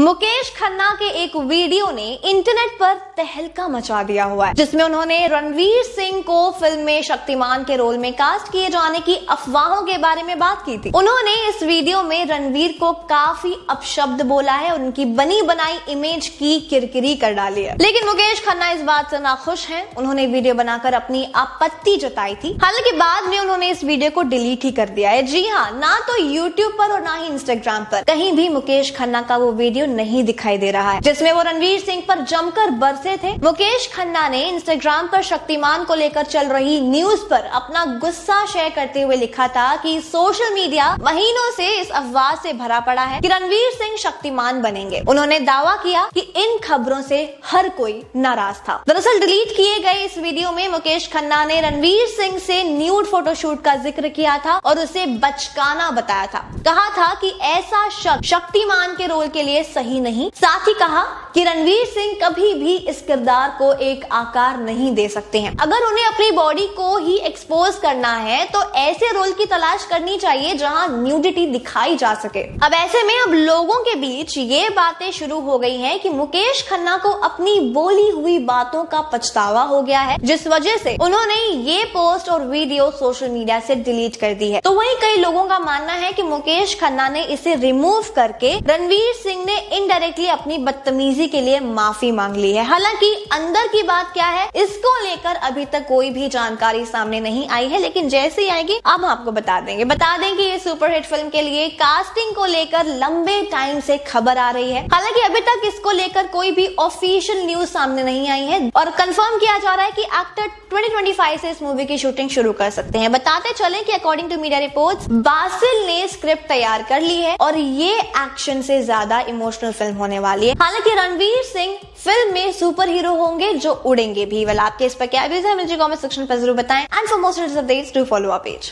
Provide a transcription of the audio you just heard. मुकेश खन्ना के एक वीडियो ने इंटरनेट पर तहलका मचा दिया हुआ है, जिसमें उन्होंने रणवीर सिंह को फिल्म में शक्तिमान के रोल में कास्ट किए जाने की अफवाहों के बारे में बात की थी। उन्होंने इस वीडियो में रणवीर को काफी अपशब्द बोला है, उनकी बनी बनाई इमेज की किरकिरी कर डाली है। लेकिन मुकेश खन्ना इस बात से नाखुश हैं। उन्होंने वीडियो बनाकर अपनी आपत्ति जताई थी। हालांकि बाद में उन्होंने इस वीडियो को डिलीट ही कर दिया है। जी हाँ, ना तो यूट्यूब पर और ना ही इंस्टाग्राम पर कहीं भी मुकेश खन्ना का वो वीडियो नहीं दिखाई दे रहा है जिसमें वो रणवीर सिंह पर जमकर बरसे थे। मुकेश खन्ना ने इंस्टाग्राम पर शक्तिमान को लेकर चल रही न्यूज पर अपना गुस्सा शेयर करते हुए लिखा था कि सोशल मीडिया महीनों से इस अफवाह से भरा पड़ा है कि रणवीर सिंह शक्तिमान बनेंगे। उन्होंने दावा किया कि इन खबरों से हर कोई नाराज था। दरअसल डिलीट किए गए इस वीडियो में मुकेश खन्ना ने रणवीर सिंह से न्यूड फोटोशूट का जिक्र किया था और उसे बचकाना बताया था। कहा था कि ऐसा शख्स शक्तिमान के रोल के लिए सही नहीं। साथ ही कहा कि रणवीर सिंह कभी भी इस किरदार को एक आकार नहीं दे सकते हैं। अगर उन्हें अपनी बॉडी को ही एक्सपोज करना है तो ऐसे रोल की तलाश करनी चाहिए जहां न्यूडिटी दिखाई जा सके। अब ऐसे में अब लोगों के बीच ये बातें शुरू हो गई हैं कि मुकेश खन्ना को अपनी बोली हुई बातों का पछतावा हो गया है, जिस वजह से उन्होंने ये पोस्ट और वीडियो सोशल मीडिया से डिलीट कर दी है। तो वहीं कई लोगों का मानना है कि मुकेश खन्ना ने इसे रिमूव करके रणवीर सिंह ने इनडायरेक्टली अपनी बदतमीजी के लिए माफी मांग ली है। हालांकि अंदर की बात क्या है, इसको लेकर अभी तक कोई भी जानकारी सामने नहीं आई है, लेकिन जैसे ही आएगी हम आपको बता देंगे। बता दें कि ये सुपरहिट फिल्म के लिए कास्टिंग को लेकर लंबे टाइम से खबर आ रही है। हालांकि अभी तक इसको लेकर कोई भी ऑफिशियल न्यूज सामने नहीं आई है और कंफर्म किया जा रहा है कि एक्टर 2025 से इस मूवी की शूटिंग शुरू कर सकते हैं। बताते चले कि according to media reports Basil ने स्क्रिप्ट तैयार कर ली है और ये एक्शन से ज्यादा इमोशनल फिल्म होने वाली है। हालांकि रणवीर सिंह फिल्म में सुपर हीरो होंगे जो उड़ेंगे भी। वेल, आपके इस पर क्या व्यूज है मुझे कमेंट सेक्शन पर जरूर बताएं। And for most updates do follow our page.